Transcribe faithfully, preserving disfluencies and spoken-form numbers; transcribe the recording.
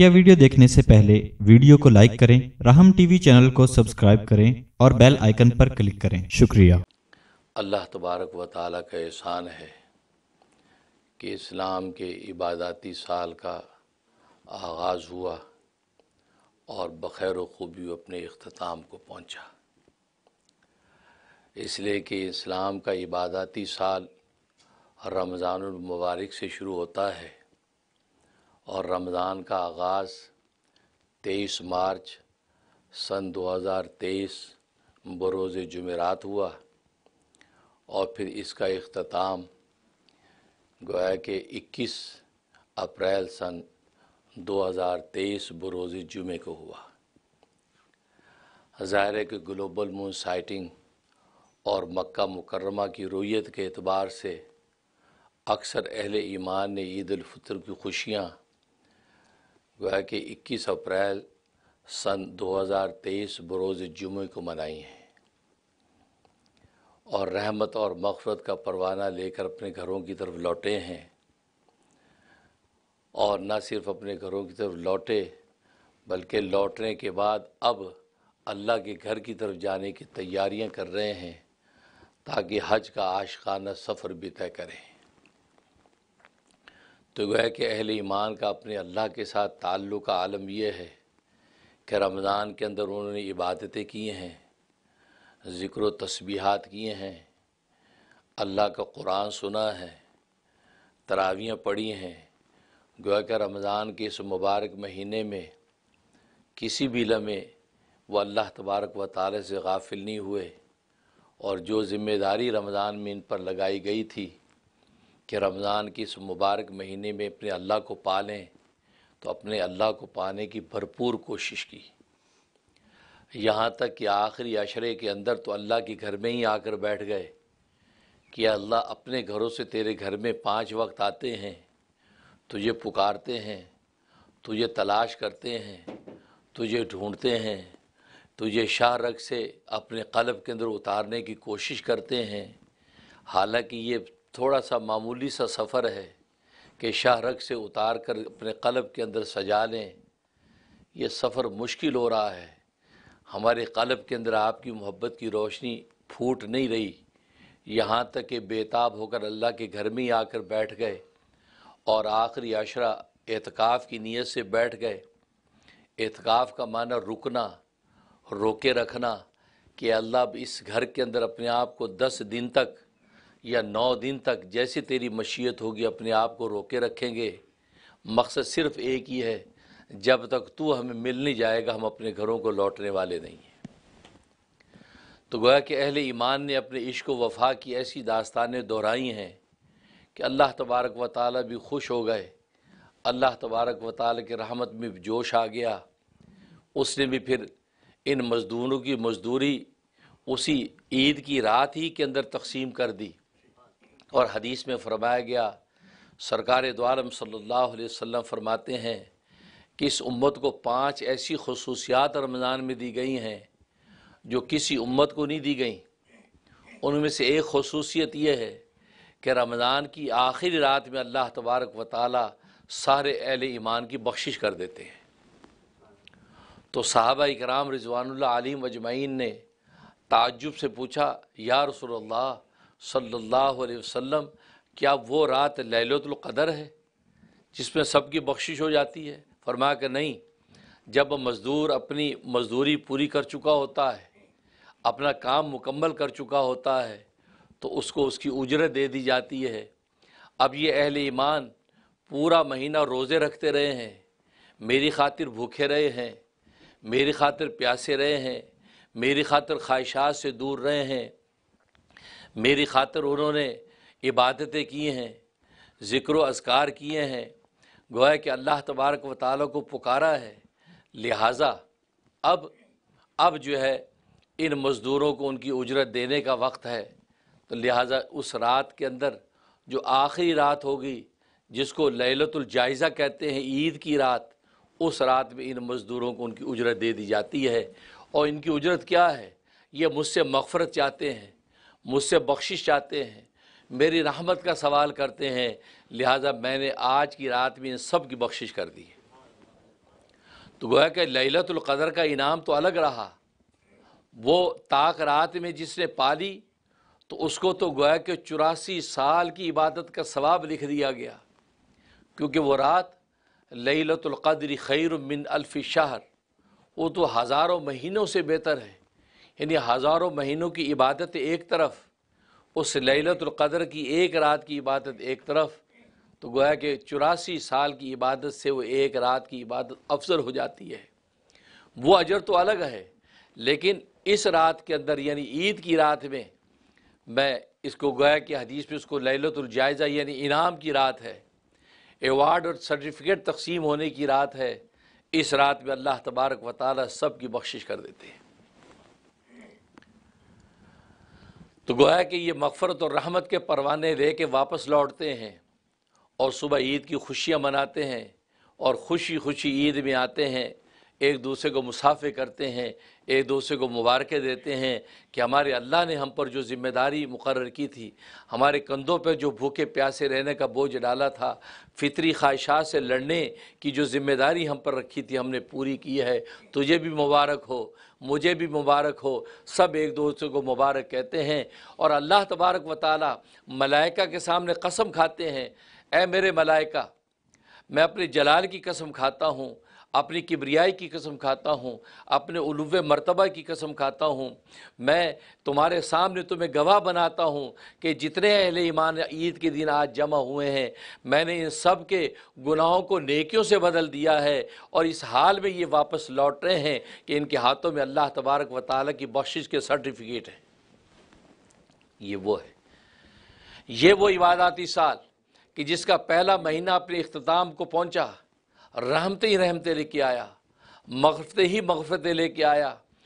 मुख्य वीडियो देखने से पहले वीडियो को लाइक करें, राहम टीवी चैनल को सब्सक्राइब करें और बेल आइकन पर क्लिक करें। शुक्रिया। अल्लाह तबारक व तआला का एहसान है कि इस्लाम के इबादती साल का आगाज़ हुआ और बखैर व खूबी अपने इख्तिताम को पहुँचा, इसलिए कि इस्लाम का इबादती साल रमज़ानुल मुबारक से शुरू होता है और रमज़ान का आगाज़ तेईस मार्च सन दो हज़ार तेईस बरोज़ जुमेरात हुआ और फिर इसका इख्तिताम गोया कि इक्कीस अप्रैल सन दो हज़ार तेईस बरोज़ जुमे को हुआ। ज़ाहिर है कि ग्लोबल मून साइटिंग और मक्का मुकर्रमा की रुयत के एतबार से अक्सर अहले ईमान ने ईद उल फितर की खुशियाँ गोया कि इक्कीस अप्रैल सन दो हज़ार तेईस बरोज़ जुमे को मनाई हैं और रहमत और मग़फ़रत का परवाना लेकर अपने घरों की तरफ लौटे हैं। और न सिर्फ अपने घरों की तरफ लौटे बल्कि लौटने के बाद अब अल्लाह के घर की तरफ जाने की तैयारियां कर रहे हैं ताकि हज का आशिकाना सफ़र भी तय करें। तो गोया कि अहले ईमान का अपने अल्लाह के साथ ताल्लुक़ का आलम यह है कि रमज़ान के अंदर उन्होंने इबादतें किए हैं, ज़िक्र तस्बीहात किए हैं, अल्लाह का कुरान सुना है, तरावियाँ पढ़ी हैं। गोया कि रमज़ान के इस मुबारक महीने में किसी भी लम्हे वो अल्लाह तबारक व तआला से गाफिल नहीं हुए और जो ज़िम्मेदारी रमज़ान में इन पर लगाई गई थी कि रमज़ान के इस मुबारक महीने में अपने अल्लाह को पालें, तो अपने अल्लाह को पाने की भरपूर कोशिश की। यहाँ तक कि आखिरी अशरे के अंदर तो अल्लाह के घर में ही आकर बैठ गए कि अल्लाह अपने घरों से तेरे घर में पाँच वक्त आते हैं, तुझे पुकारते हैं, तुझे तलाश करते हैं, तुझे ढूंढते हैं, तुझे शाह रग से अपने क़ल्ब के अंदर उतारने की कोशिश करते हैं। हालाँकि ये थोड़ा सा मामूली सा सफ़र है कि शाहरग से उतार कर अपने क़ल्ब के अंदर सजा लें। यह सफ़र मुश्किल हो रहा है, हमारे क़ल्ब के अंदर आपकी मोहब्बत की रोशनी फूट नहीं रही। यहाँ तक कि बेताब होकर अल्लाह के घर में ही आकर बैठ गए और आखिरी अशरा एतकाफ़ की नीयत से बैठ गए। एतकाफ़ का माना रुकना, रोके रखना कि अल्लाह इस घर के अंदर अपने आप को दस दिन तक या नौ दिन तक जैसी तेरी मशीयत होगी अपने आप को रोके रखेंगे। मकसद सिर्फ़ एक ही है, जब तक तू हमें मिल नहीं जाएगा हम अपने घरों को लौटने वाले नहीं हैं। तो गोया कि अहले ईमान ने अपने इश्क व वफ़ा की ऐसी दास्तानें दोहराई हैं कि अल्लाह तबारक व तआला भी खुश हो गए, अल्लाह तबारक व तआला की रहमत में जोश आ गया। उसने भी फिर इन मज़दूरों की मज़दूरी उसी ईद की रात ही के अंदर तकसीम कर दी। और हदीस में फ़रमाया गया, सरकार दो आलम सल्लल्लाहु अलैहि वसल्लम फरमाते हैं कि इस उम्मत को पाँच ऐसी खसूसियात रमज़ान में दी गई हैं जो किसी उम्मत को नहीं दी गई। उनमें से एक खसूसियत यह है कि रमज़ान की आखिरी रात में अल्लाह तबारक व तआला सारे अहले ईमान की बख्शिश कर देते हैं। तो सहाबा इकराम रिज़वानुल्लाह अलैहिम अजमईन ने ताज्जुब से पूछा, या रसूलल्लाह सल्लल्लाहु अलैहि वसल्लम, क्या वो रात लैलतुल क़दर है जिसमें सबकी बख्शिश हो जाती है? फरमाया कि नहीं, जब मज़दूर अपनी मज़दूरी पूरी कर चुका होता है, अपना काम मुकम्मल कर चुका होता है, तो उसको उसकी उजरत दे दी जाती है। अब ये अहले ईमान पूरा महीना रोज़े रखते रहे हैं, मेरी खातिर भूखे रहे हैं, मेरी खातिर प्यासे रहे हैं, मेरी खातर ख्वाहिशात से दूर रहे हैं, मेरी खातर उन्होंने इबादतें की हैं, ज़िक्र अज़कार किए हैं, गोया कि अल्लाह तबारक व तआला को पुकारा है। लिहाजा अब अब जो है इन मज़दूरों को उनकी उजरत देने का वक्त है। तो लिहाजा उस रात के अंदर जो आखिरी रात होगी जिसको लैलतुल जायज़ा कहते हैं, ईद की रात, उस रात में इन मज़दूरों को उनकी उजरत दे दी जाती है। और इनकी उजरत क्या है? ये मुझसे मग़फ़रत चाहते हैं, मुझसे बख्शिश चाहते हैं, मेरी रहमत का सवाल करते हैं, लिहाजा मैंने आज की रात में इन सब की बख्शिश कर दी है। तो गोया कि लैलतुल क़दर का इनाम तो अलग रहा, वो ताक रात में जिसने पाली तो उसको तो गोया कि चौरासी साल की इबादत का सवाब लिख दिया गया, क्योंकि वो रात लैलतुल क़द्र खैर मिन अल्फ शहर, वो तो हज़ारों महीनों से बेहतर है। यानी हज़ारों महीनों की इबादत एक तरफ, उस लैलतुल क़द्र की एक रात की इबादत एक तरफ, तो गोया कि चौरासी साल की इबादत से वो एक रात की इबादत अफजल हो जाती है। वो अजर तो अलग है, लेकिन इस रात के अंदर यानी ईद की रात में, मैं इसको गोया कि हदीस में उसको लैलतुल जायज़ा यानी इनाम की रात है, एवार्ड और सर्टिफिकेट तकसीम होने की रात है। इस रात में अल्लाह तबारक व तआला सब की बख्शिश कर देते हैं। तो गोया कि ये मग़फ़रत और रहमत के परवाने ले के वापस लौटते हैं और सुबह ईद की खुशियाँ मनाते हैं और खुशी खुशी ईद में आते हैं, एक दूसरे को मुसाफे करते हैं, एक दूसरे को मुबारकें देते हैं कि हमारे अल्लाह ने हम पर जो ज़िम्मेदारी मुकर्रर की थी, हमारे कंधों पर जो भूखे प्यासे रहने का बोझ डाला था, फितरी ख्वाहिशात से लड़ने की जो ज़िम्मेदारी हम पर रखी थी हमने पूरी की है, तुझे भी मुबारक हो, मुझे भी मुबारक हो। सब एक दूसरे को मुबारक कहते हैं और अल्लाह तबारक व तआला मलाइका के सामने कसम खाते हैं, ऐ मेरे मलाइका, मैं अपने जलाल की कसम खाता हूँ, अपनी किब्रियाई की कसम खाता हूँ, अपने उलूवे मर्तबा की कसम खाता हूँ, मैं तुम्हारे सामने तुम्हें गवाह बनाता हूँ कि जितने अहले ईमान ईद के दिन आज जमा हुए हैं, मैंने इन सब के गुनाहों को नेकियों से बदल दिया है। और इस हाल में ये वापस लौट रहे हैं कि इनके हाथों में अल्लाह तबारक व तआला की बख्शिश के सर्टिफिकेट हैं। ये वो है, ये वो इबादती साल कि जिसका पहला महीना अपने इख्तिताम को पहुँचा, रहमते ही रहमते लेके आया, मग़फ़िरत ही मग़फ़िरत लेके आया।